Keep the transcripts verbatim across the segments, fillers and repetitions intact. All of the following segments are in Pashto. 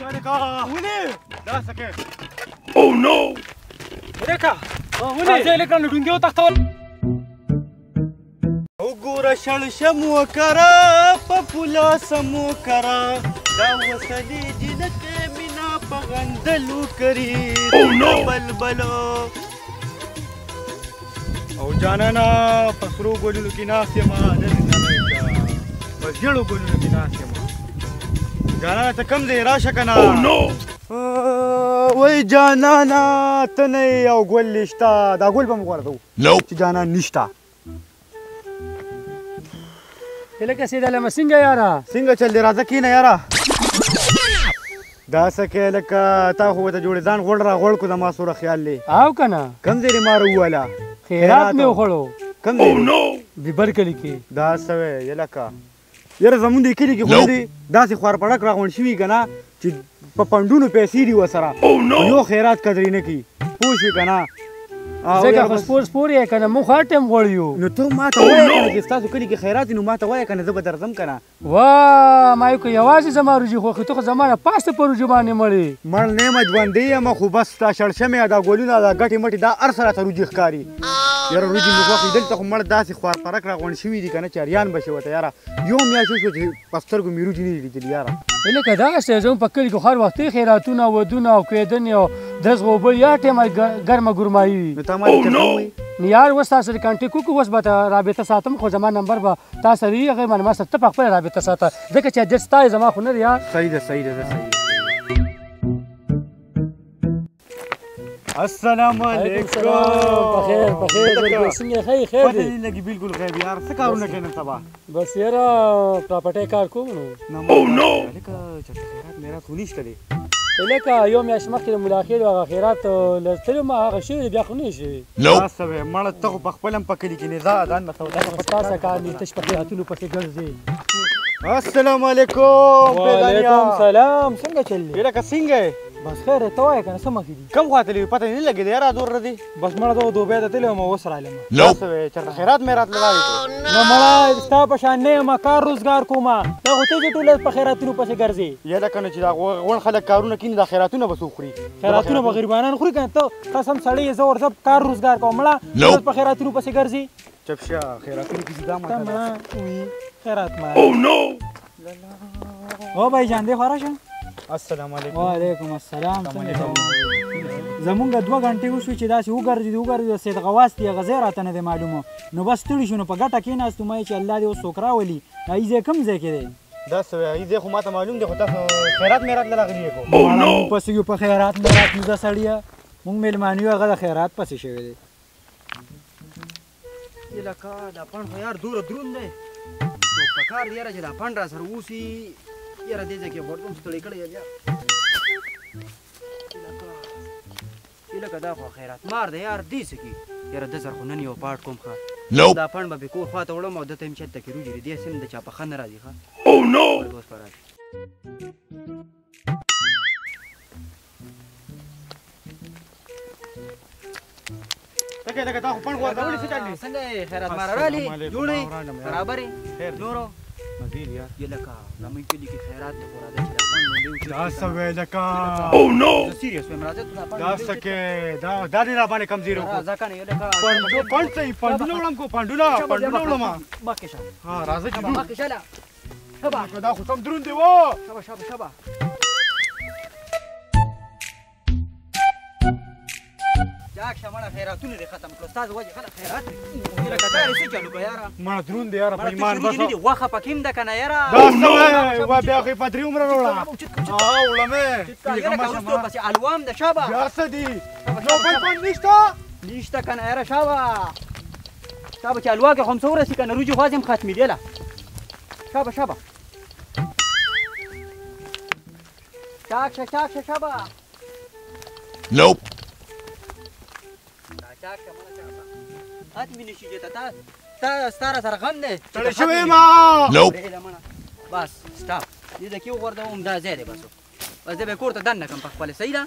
شانكا هوني لا سكين أوه نو هناك هوني زي لكن الدنيا تختار وقورا شلشم وكرا فبلا سمو كرا داو سلي جنك منا فغندلو كري بلبلو او جانانا فسرو قولو لكي ناسي ما وزيرو قولو لكي ناسي ما جانانا تكم زي راشكنا وي جانانا تني او قول لشتا دا قول بمقوردو جانا نشتا لك سيدي لما سينجا يارا سينجا تشلي رازكينا يارا داسك لك تاخو تجولدان غورا غوركو دما صورة خيالي أو كنا كم زي مارو ولا خيرات مي وخلو كم زي نو ببركليكي داسوي يلكا يرى زمون دي كيلي كيلي داسي خوار برك راغون شوي كنا باباندونو بيسيري وسرا يو خيرات كادرينكي بوشي كنا زګه پاسپورت پورې کنه مو خاطم غوړیو نو ته ما ته وایې کنه چې تاسو کلی کې خیرات نو ما ته وایې کنه زه به درځم کنه وا ما یو یوازې زما روجي خو ته زمانه پاسته پر روجي باندې مړې مړ نه مجوندې ما خو بس تا شړشمه دا ګولونه دا غټي مټي دا ار سره ته روجي ښکاری یاره روجي نو خو دلته خو مړ داسې خوار پرک را غون شوې دي کنه چاریان بشو ته یاره یو میا شو چې پستر ګو میروجي نه لیدل یاره الکه دا چې زوم په کلی کې هر وخت خیراتونه ودونه او کېدنې دس غوبل یا ټیمه ګرمه ګرمایي یار اوس تاسو سره کانټیکټ وکړو اوس به رابطه ساتم خو زما نمبر به تا سره یې هغه ما سره ته په خپله رابطه ساته ځکه چې ادرس تا یې زما خو نه دی یار صحیح ده صحیح ده صحیح السلام علیکم بخیر بخیر څنګه خیر خیر پته نه لګي بالکل غیب یار څه کارونه کوي نن سبا بس یاره پراپرټي کار کوم نو او نو لکه چې خیرات میرا خونیش کړي لکه یو میاشت مخکې د ملاخیر هغه خیرات لستلو ما هغه شوي بیا خو نه شوي داسې وې مړه ته خو پخپله هم په کلي کې نظا دان نه سودا خو ستاسو کار دی تش په خیراتونو پسې ګرځې السلام علیکم وعلیکم سلام څنګه چلې ډېره څنګه یې بس خیر ته وایه که نه څه مخکې دي کوم خوا تلې پته نه لګېده یاره دوره دي بس مړه دغه دوبۍ ته تلې وم اوس راغلم داسې وې چېرته خیرات میرات لګاوې نو مړه ستا په شان نه یم کار روزګار کومه دا خو ته چې ټوله په خیراتونو پسې ګرځې یاده کنه چې دا غوړ خلک کارونه کینې دا خیراتونه بس وخوري خیراتونه به غریبانان خوري که نه ته قسم سړی یې زه ورته کار روزګار کوم مړه په خیراتونو پسې ګرځې چپشه خیراتونو کې چې دا ماته خیرات ما او نو او بای جان دې خو راشه السلام علیکم وعلیکم السلام زمونږ دوه غنټې وشوې چې داسې وګرځېدو وګرځېدو سید غواس دی هغه ځای راته نه دی معلومه نو بس ستړي شو نو په ګټه کېناستو ما چې الله دې اوس څوک راولي هغه ځای کوم ځای کې دی داسې وایي ځای خو ما ته معلوم دی خو تاسو خیرات میرات نه راغلي یې کوم پسې یو په خیرات میرات نو دا سړیه موږ مېلمانه یو هغه د خیرات پسې شوی دی یې لکه دا پند خو یار دوره دروند دی نو په کار دی یاره چې دا پند را سره اوسي یاره دې ځای کې بوټم ستړی کړی یې لکه دا خو خیرات مار دی یار دې څه کې یاره د زر خو نن یو پاټ کوم ښه دا پڼ به بې کور خواته وړم او دته یم چې هلته کې روجې دي دې سیم د چا پخه نه راځي ښه او نو لکه دا خو پڼ خواته وړي څه چل دي څنګه یې خیرات مار راغلي جوړې برابر یې نورو مزید یار یې لکه زموږ کلي کې خیرات دی خو راځه چې دا پڼ داسه وې لکه او نو سیریس وې مراد ته پاند داسه کې دا دا نه باندې کمزیرو کو ځکه نه لکه پاندو پاند ته پاندو ولم کو پاندو لا پاندو ولم مکه شه ها راځه چې مکه شه لا شبا دا خو تم درون دی و شبا شبا شبا دا شمنه خیراتونه دې ختم کړو استاد وځي خلک خیرات دې لکه دا رسې چالو غیاره ما درون دې یاره په ایمان بس واخه پکیم د کنه یاره دا سمه وا بیا خې پدری عمر وروړه ها ولمه چې کومه بس الوام د شابه یا سدي نو بل پن نشته نشته کنه یاره شابه شابه چې الواګه هم څوره سي کنه روجي خوازم ختمې دی لا شابه شابه چاک چاک شابه نو چاک کمنه چاپا ات مینه شي ته تا تا ستاره سره غم دی تړې شوې ما نو بس سټاپ دې دکې وګورده اوم دا زیاده بس بس دې به کور ته دننه کم په خپل صحیح ده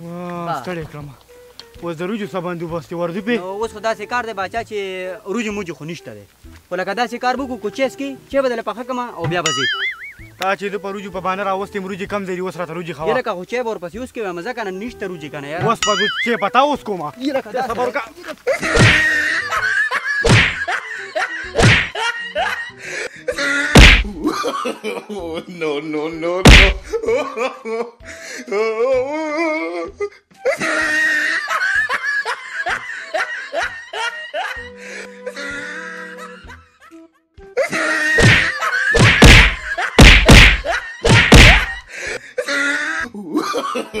وا ستړې کړم اوس د روجو څه باندې وبستې وردی پې نو اوس خو داسې کار دی باچا چې روجو موجو خو نشته دی خو لکه داسې کار وکړو کوچېس کې چې بدله پخه کما او بیا به ځي تا چې د پروجو په باندې راوستې مروجي کمزوري وسره تروجي خوا یره کا غچې بور پس یوس کې مزه کنه نشته روجي کنه یار وس پدو چې پتا اوس کومه یره کا صبر کا نو نو نو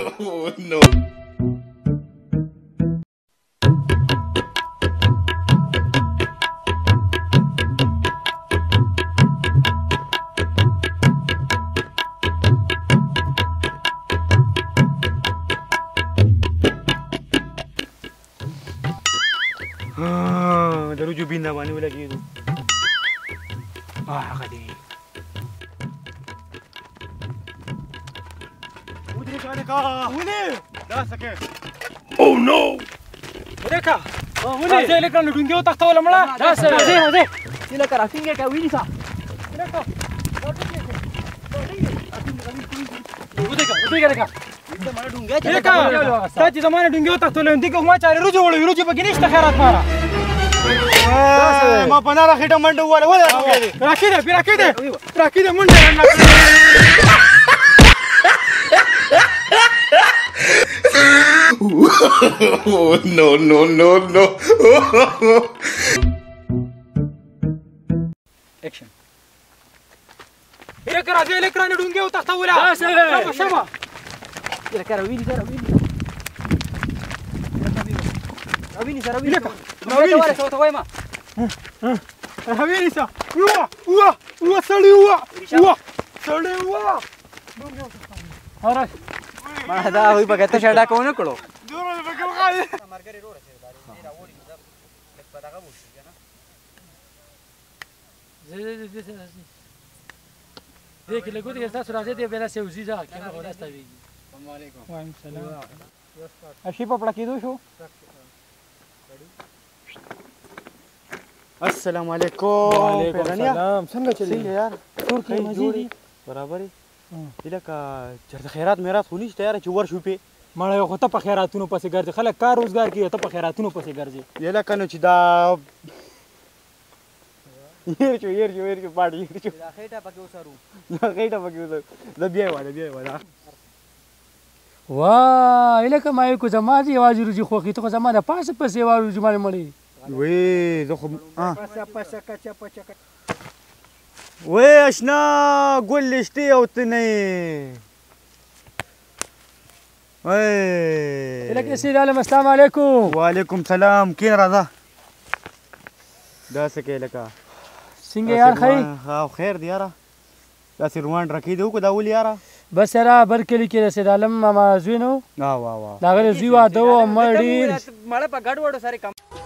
Oh no. Ah, daru jubin na bani wala gitu. Ah, kadi. Oh no! Odeka! Oh, wini! Saya lekang lu dungyo tak tahu lemala. Dah saya. Dah saya. Sila kara singe ka wini sa. Odeka. Odeka. Odeka lekang. Kita mana dungyo? Odeka. Saya cita mana dungyo tak tahu lendi ko ma cari rujuk bolu rujuk begini sta kharat mara. Dah saya. Ma panara kita mandu wala wala. Rakide, rakide, rakide mandu. Oh no no no no. Action. Ila kara de ila kara ne dunge uta tawla. Shaba shaba. Ila kara wini kara wini. Rabini sa rabini. Rabini sa tawema. Rabini sa. Uwa uwa uwa sali uwa. Uwa sali uwa. Dunge uta tawla. Ara. Ma da hoy bagata shada kono kolo. Market road है बारी मेरा वो मतलब एक पता का बोल है ना जे जे जे देख ले गुड ऐसा सुराजे दे बेला से उसी जा क्या होता है अस्सलाम वालेकुम वालेकुम सलाम अच्छी पपड़ा की दो शो अस्सलाम वालेकुम वालेकुम सलाम संग चली यार तू की मजीदी बराबर है इला का चरत खैरात मेरा खूनी तैयार है चोर छुपे مړ یو خطه په خیراتونو پسې ګرځي خلک کار روزګار کوي ته په خیراتونو پسې ګرځي یلا کنه چې دا یې چو یې چو یې پاډ یې چو دا خېټه پکې وسرو دا خېټه پکې وسرو دا بیا وړه بیا وړه واه یلا که مې کو زما دي आवाज روزي خوخې ته زما د پاسه پسې وارو جمال مړي وې زه خو پاسه پاسه کچا پچا وې اشنا ګولشتي او تنه ايه لك يا سيدي علي السلام عليكم وعليكم السلام كين رضا داسك لك سنجي يا خي ها خير ديارا داس روان ركيدو كداول يارا بس يارا بركلي كده سيدي علي ما زوينو اه واه واه لا غير زيوا دو مالي مالا بغدوه ساري كم